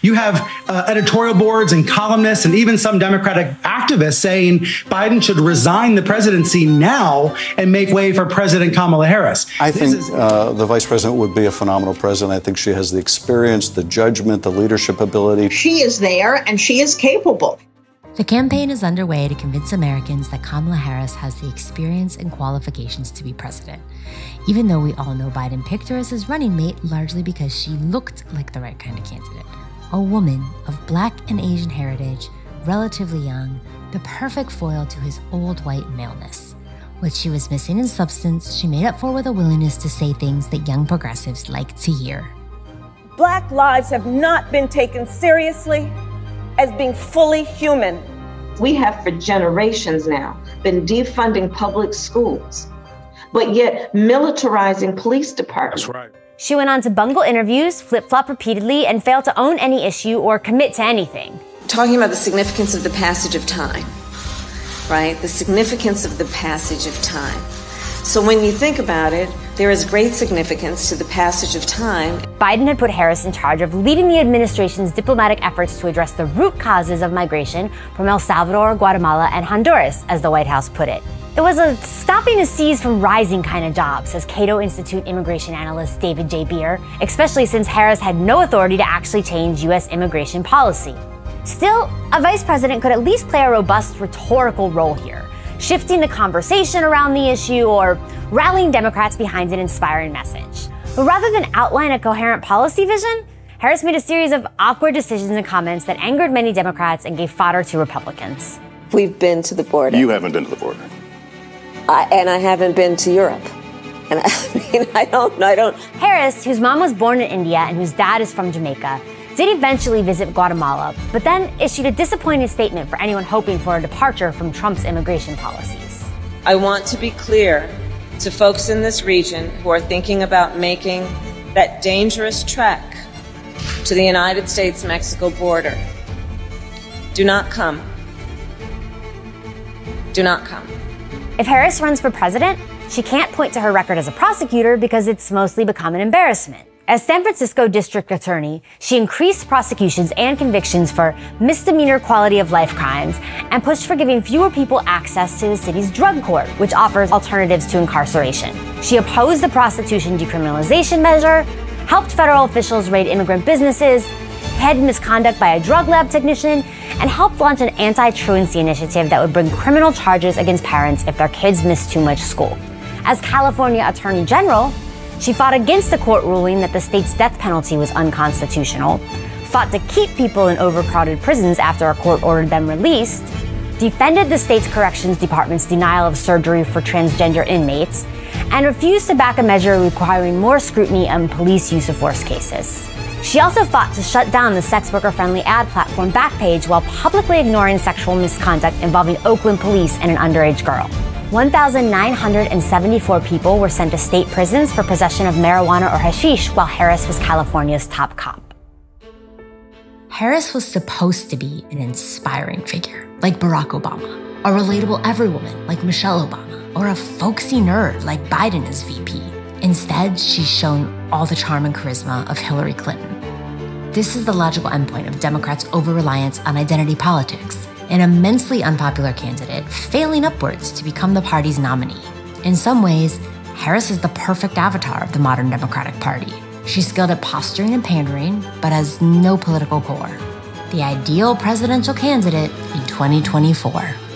You have editorial boards and columnists and even some Democratic activists saying Biden should resign the presidency now and make way for President Kamala Harris. I think the vice president would be a phenomenal president. I think she has the experience, the judgment, the leadership ability. She is there and she is capable. The campaign is underway to convince Americans that Kamala Harris has the experience and qualifications to be president, even though we all know Biden picked her as his running mate largely because she looked like the right kind of candidate. A woman of Black and Asian heritage, relatively young, the perfect foil to his old white maleness. What she was missing in substance, she made up for with a willingness to say things that young progressives like to hear. Black lives have not been taken seriously as being fully human. We have for generations now been defunding public schools, but yet militarizing police departments. That's right. She went on to bungle interviews, flip-flop repeatedly, and failed to own any issue or commit to anything. Talking about the significance of the passage of time, right? The significance of the passage of time. So when you think about it, there is great significance to the passage of time. Biden had put Harris in charge of leading the administration's diplomatic efforts to address the root causes of migration from El Salvador, Guatemala, and Honduras, as the White House put it. It was a stopping the seas from rising kind of job, says Cato Institute immigration analyst David J. Bier, especially since Harris had no authority to actually change U.S. immigration policy. Still, a vice president could at least play a robust rhetorical role here, shifting the conversation around the issue or rallying Democrats behind an inspiring message. But rather than outline a coherent policy vision, Harris made a series of awkward decisions and comments that angered many Democrats and gave fodder to Republicans. We've been to the border. You haven't been to the border. And I haven't been to Europe. And I don't. Harris, whose mom was born in India and whose dad is from Jamaica, did eventually visit Guatemala, but then issued a disappointing statement for anyone hoping for a departure from Trump's immigration policies. I want to be clear to folks in this region who are thinking about making that dangerous trek to the United States-Mexico border. Do not come. Do not come. If Harris runs for president, she can't point to her record as a prosecutor because it's mostly become an embarrassment. As San Francisco district attorney, she increased prosecutions and convictions for misdemeanor quality of life crimes and pushed for giving fewer people access to the city's drug court, which offers alternatives to incarceration. She opposed the prostitution decriminalization measure, helped federal officials raid immigrant businesses, hid misconduct by a drug lab technician, and helped launch an anti-truancy initiative that would bring criminal charges against parents if their kids miss too much school. As California Attorney General, she fought against the court ruling that the state's death penalty was unconstitutional, fought to keep people in overcrowded prisons after a court ordered them released, defended the state's corrections department's denial of surgery for transgender inmates, and refused to back a measure requiring more scrutiny on police use of force cases. She also fought to shut down the sex worker-friendly ad platform Backpage while publicly ignoring sexual misconduct involving Oakland police and an underage girl. 1,974 people were sent to state prisons for possession of marijuana or hashish while Harris was California's top cop. Harris was supposed to be an inspiring figure, like Barack Obama, a relatable everywoman like Michelle Obama, or a folksy nerd like Biden as VP. Instead, she's shown all the charm and charisma of Hillary Clinton. This is the logical endpoint of Democrats' over-reliance on identity politics. An immensely unpopular candidate failing upwards to become the party's nominee. In some ways, Harris is the perfect avatar of the modern Democratic Party. She's skilled at posturing and pandering, but has no political core. The ideal presidential candidate in 2024.